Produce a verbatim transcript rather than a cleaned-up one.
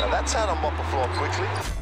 Now that's how to mop the floor quickly.